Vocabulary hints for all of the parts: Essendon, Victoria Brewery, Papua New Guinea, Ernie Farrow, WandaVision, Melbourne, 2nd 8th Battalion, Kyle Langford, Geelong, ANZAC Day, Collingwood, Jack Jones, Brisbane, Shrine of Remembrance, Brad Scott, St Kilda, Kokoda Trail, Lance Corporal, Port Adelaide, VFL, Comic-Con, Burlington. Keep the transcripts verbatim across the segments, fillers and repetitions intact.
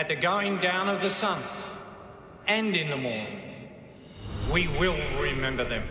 at the going down of the suns, and in the morning, we will remember them.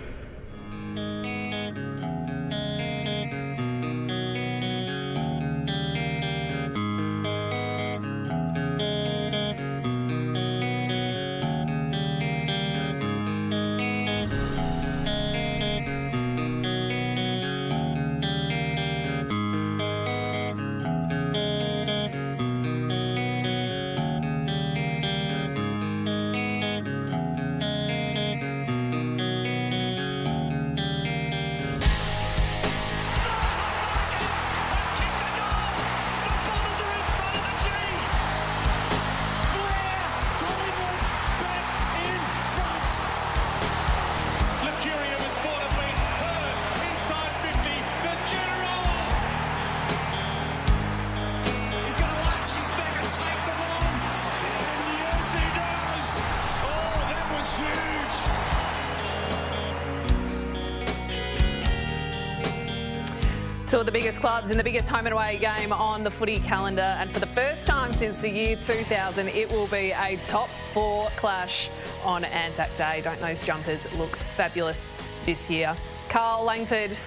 Two of the biggest clubs in the biggest home and away game on the footy calendar, and for the first time since the year two thousand, it will be a top four clash on Anzac Day. Don't those jumpers look fabulous this year? Kyle Langford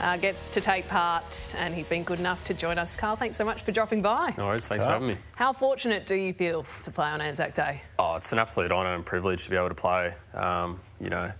uh, gets to take part, and he's been good enough to join us. Kyle, thanks so much for dropping by. No worries, thanks Kyle. for having me. How fortunate do you feel to play on Anzac Day? Oh, it's an absolute honour and privilege to be able to play. Um, you know,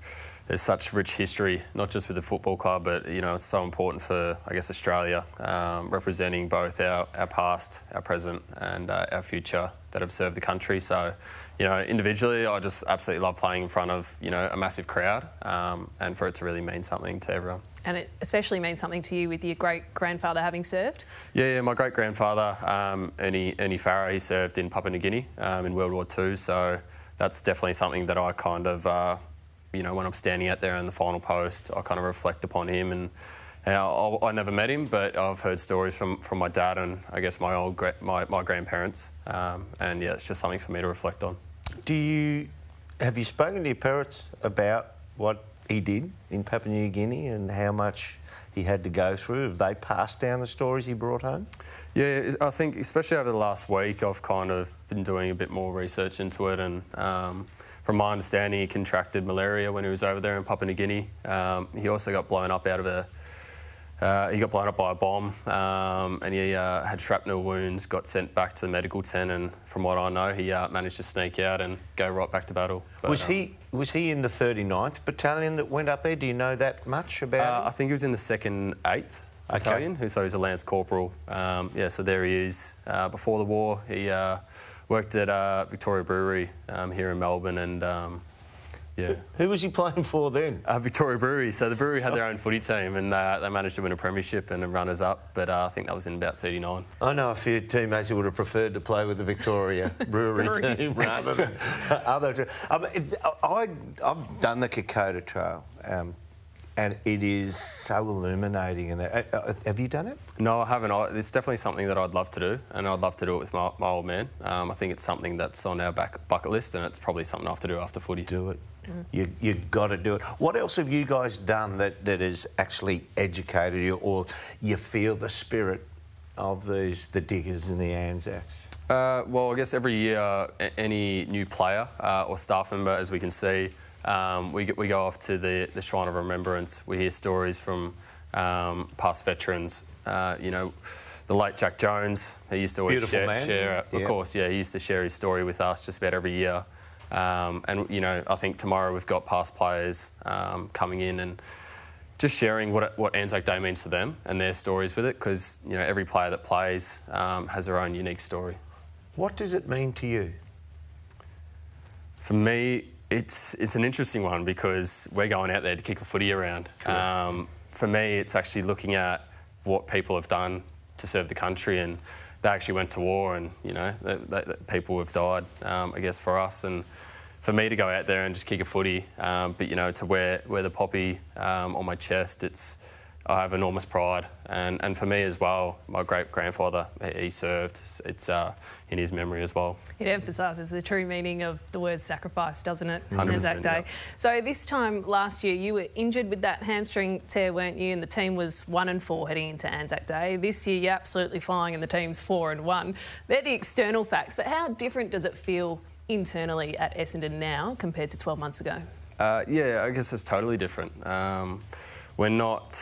there's such rich history, not just with the football club, but, you know, it's so important for, I guess, Australia, um, representing both our, our past, our present and uh, our future that have served the country. So, you know, individually, I just absolutely love playing in front of, you know, a massive crowd, um, and for it to really mean something to everyone. And it especially means something to you with your great-grandfather having served? Yeah, yeah, my great-grandfather, um, Ernie, Ernie Farrow, he served in Papua New Guinea um, in World War Two. So that's definitely something that I kind of... Uh, you know, when I'm standing out there in the final post, I kind of reflect upon him, and you know, I, I never met him, but I've heard stories from, from my dad and I guess my old my, my grandparents, um, and yeah, it's just something for me to reflect on. Do you have you spoken to your parents about what he did in Papua New Guinea and how much he had to go through? Have they passed down the stories he brought home? Yeah, I think especially over the last week, I've kind of been doing a bit more research into it, and. Um, From my understanding, he contracted malaria when he was over there in Papua New Guinea. Um, he also got blown up out of a... Uh, he got blown up by a bomb, um, and he uh, had shrapnel wounds, got sent back to the medical tent, and from what I know, he uh, managed to sneak out and go right back to battle. But, was he um, was he in the thirty-ninth Battalion that went up there? Do you know that much about uh, I think he was in the second eighth Battalion, okay. So he's a Lance Corporal. Um, yeah, so there he is. Uh, before the war, he... Uh, Worked at uh, Victoria Brewery um, here in Melbourne, and um, yeah. Who was he playing for then? Uh, Victoria Brewery. So the brewery had their own footy team, and uh, they managed to win a premiership and a runners-up. But uh, I think that was in about thirty-nine. I know a few teammates who would have preferred to play with the Victoria Brewery, brewery team rather than other. I mean, it, I, I've done the Kokoda Trail. Um, And it is so illuminating. And uh, uh, have you done it? No, I haven't. I, it's definitely something that I'd love to do, and I'd love to do it with my, my old man. Um, I think it's something that's on our back bucket list, and it's probably something I have to do after footy. Do it. Mm. You, you've got to do it. What else have you guys done that, that has actually educated you, or you feel the spirit of these, the diggers and the Anzacs? Uh, well, I guess every year, uh, any new player uh, or staff member, as we can see, Um, we, we go off to the, the Shrine of Remembrance. We hear stories from um, past veterans. Uh, you know, the late Jack Jones, he used to always Beautiful share, man. share yeah. of course, yeah, he used to share his story with us just about every year. Um, and, you know, I think tomorrow we've got past players um, coming in and just sharing what, what Anzac Day means to them and their stories with it, because, you know, every player that plays um, has their own unique story. What does it mean to you? For me... It's, it's an interesting one because we're going out there to kick a footy around. Um, for me, it's actually looking at what people have done to serve the country, and they actually went to war, and, you know, they, they, they, people have died, um, I guess, for us. And for me to go out there and just kick a footy, um, but, you know, to wear, wear the poppy um, on my chest, it's I have enormous pride, and, and for me as well, my great-grandfather, he served. It's uh, in his memory as well. It emphasises the true meaning of the word sacrifice, doesn't it, on that day? Yeah. So this time last year, you were injured with that hamstring tear, weren't you? And the team was one and four heading into Anzac Day. This year, you're absolutely flying, and the team's four and one. They're the external facts, but how different does it feel internally at Essendon now compared to twelve months ago? Uh, yeah, I guess it's totally different. Um, We're not,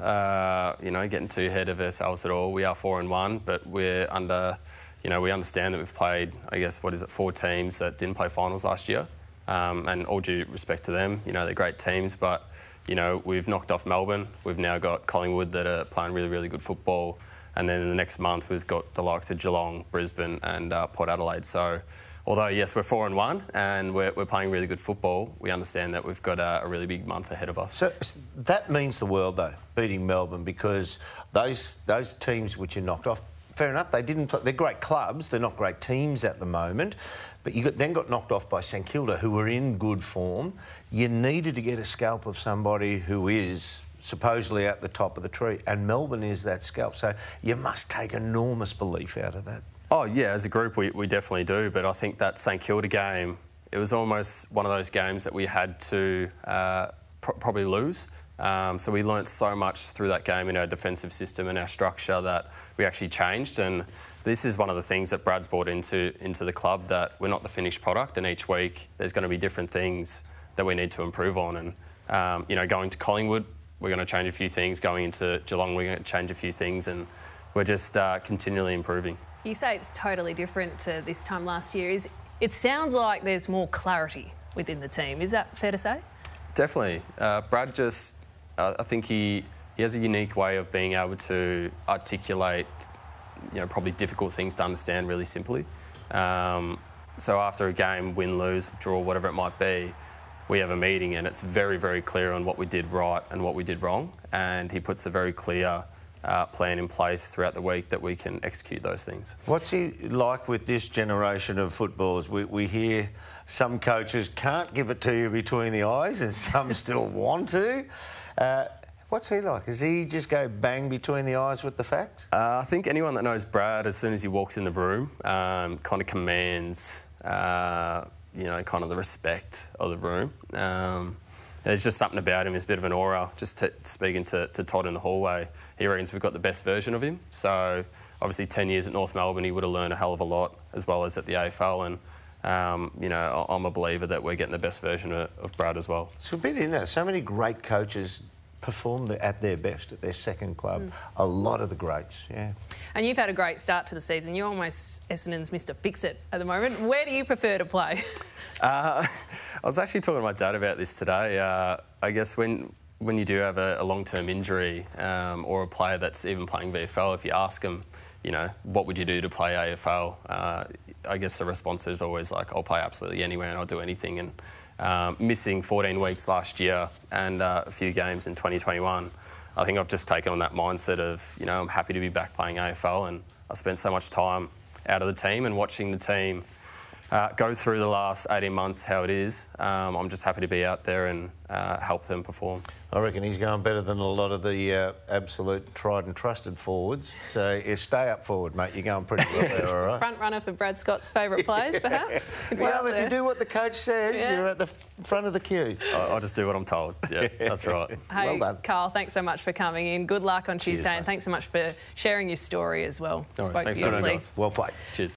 uh, you know, getting too ahead of ourselves at all. We are four and one, but we're under, you know, we understand that we've played, I guess, what is it, four teams that didn't play finals last year, um, and all due respect to them, you know, they're great teams, but, you know, we've knocked off Melbourne. We've now got Collingwood that are playing really, really good football, and then in the next month we've got the likes of Geelong, Brisbane, and uh, Port Adelaide. So, although, yes, we're four and one and we're, we're playing really good football, we understand that we've got a, a really big month ahead of us. So that means the world, though, beating Melbourne, because those those teams which are knocked off, fair enough, they didn't play, they're great clubs, they're not great teams at the moment, but you got, then got knocked off by St Kilda, who were in good form. You needed to get a scalp of somebody who is supposedly at the top of the tree, and Melbourne is that scalp. So you must take enormous belief out of that. Oh, yeah, as a group, we, we definitely do. But I think that St Kilda game, it was almost one of those games that we had to uh, pro probably lose. Um, so we learnt so much through that game in our defensive system and our structure that we actually changed. And this is one of the things that Brad's brought into, into the club, that we're not the finished product. And each week there's going to be different things that we need to improve on. And, um, you know, going to Collingwood, we're going to change a few things. Going into Geelong, we're going to change a few things. And we're just uh, continually improving. You say it's totally different to this time last year. Is, it sounds like there's more clarity within the team. Is that fair to say? Definitely. Uh, Brad just, uh, I think he, he has a unique way of being able to articulate, you know, probably difficult things to understand really simply. Um, so after a game, win, lose, draw, whatever it might be, we have a meeting and it's very, very clear on what we did right and what we did wrong. And he puts a very clear Uh, plan in place throughout the week that we can execute those things. What's he like with this generation of footballers? We, we hear some coaches can't give it to you between the eyes and some still want to. Uh, what's he like? Does he just go bang between the eyes with the facts? Uh, I think anyone that knows Brad, as soon as he walks in the room, um, kind of commands, uh, you know, kind of the respect of the room. Um, There's just something about him. There's a bit of an aura. Just t speaking to, to Todd in the hallway, he reckons we've got the best version of him. So obviously ten years at North Melbourne, he would have learned a hell of a lot, as well as at the A F L. And, um, you know, I'm a believer that we're getting the best version of, of Brad as well. It's a bit in there. So many great coaches performed at their best at their second club. Mm. A lot of the greats, yeah. And you've had a great start to the season. You're almost Essendon's Mister Fix-It at the moment. Where do you prefer to play? uh, I was actually talking to my dad about this today. Uh, I guess when when you do have a, a long-term injury, um, or a player that's even playing V F L, if you ask them, you know, what would you do to play A F L? Uh, I guess the response is always like, I'll play absolutely anywhere and I'll do anything. And Um, missing fourteen weeks last year and uh, a few games in twenty twenty-one, I think I've just taken on that mindset of, you know, I'm happy to be back playing A F L, and I spent so much time out of the team and watching the team uh, go through the last eighteen months how it is. Um, I'm just happy to be out there and uh, help them perform. I reckon he's going better than a lot of the uh, absolute tried and trusted forwards. So yeah, stay up forward, mate. You're going pretty well there, all right? Front runner for Brad Scott's favourite players, perhaps? Well, if there. you do what the coach says, yeah, you're at the front of the queue. I'll just do what I'm told. Yeah, that's right. Hey, well done. Kyle, thanks so much for coming in. Good luck on Tuesday. Cheers, and thanks so much for sharing your story as well. No worries, thanks so much. Well played. Cheers.